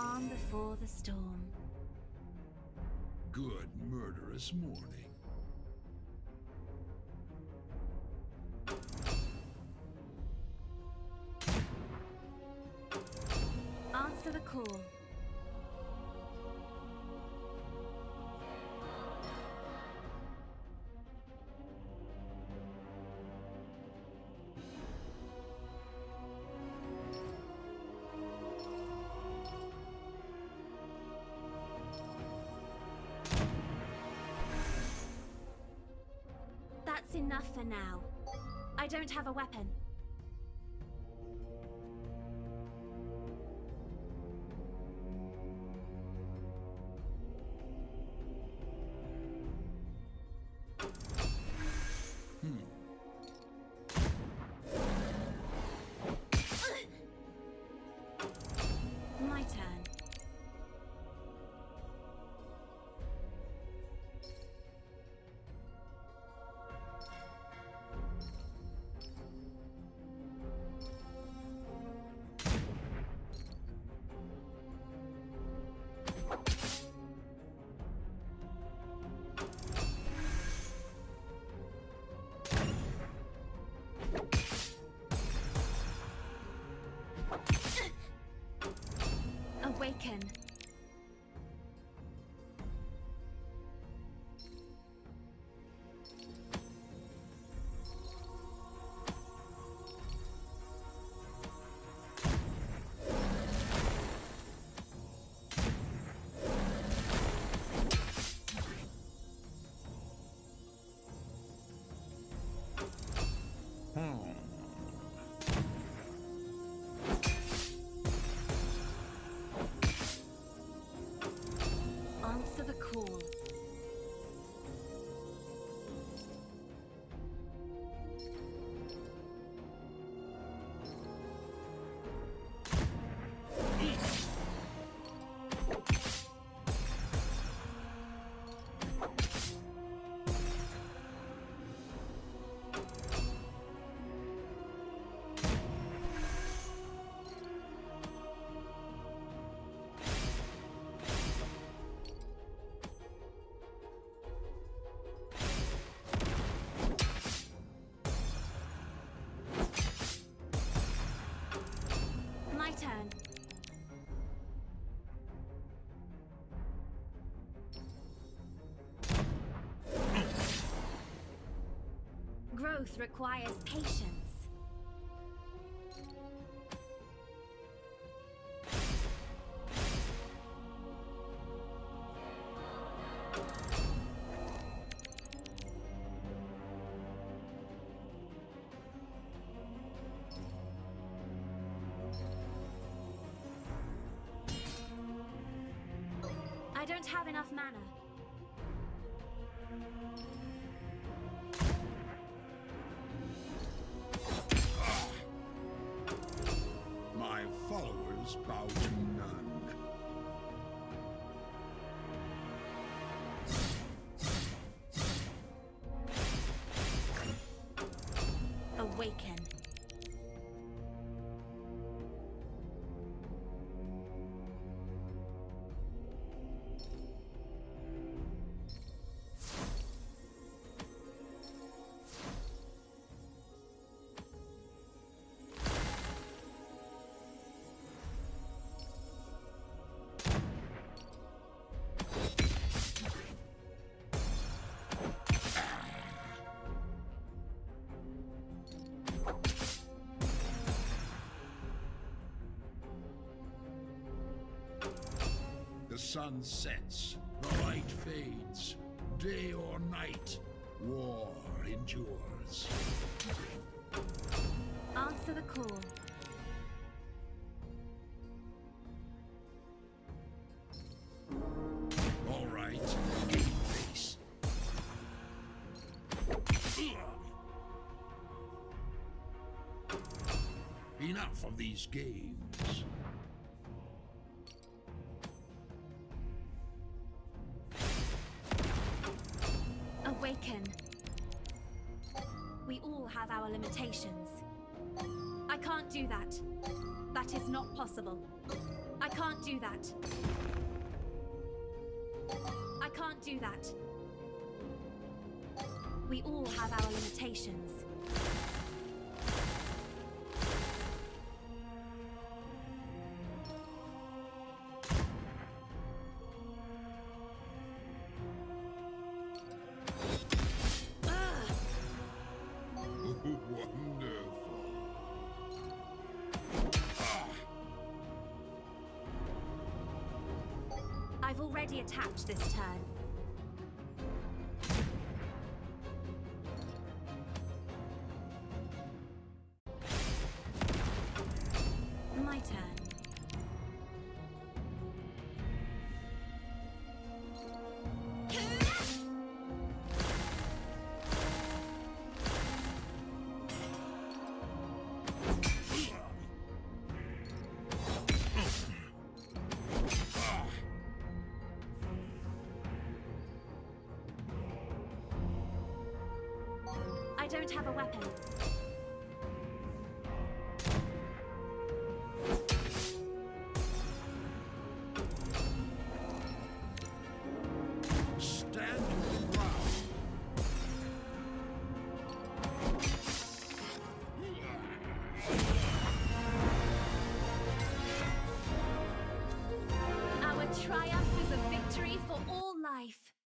calm before the storm. Good murderous morning. Answer the call. That's enough for now. I don't have a weapon. Awaken. Answer the call. Growth requires patience. I don't have enough mana. Followers bow to none. Awaken. The sun sets, the light fades, day or night, war endures. Answer the call. All right, in face. Enough of these games. Awaken. We all have our limitations. I can't do that. That is not possible. I can't. can't do that. I can't do that. We all have our limitations. Already attacked this turn. My turn. I don't have a weapon. Our triumph is a victory for all life.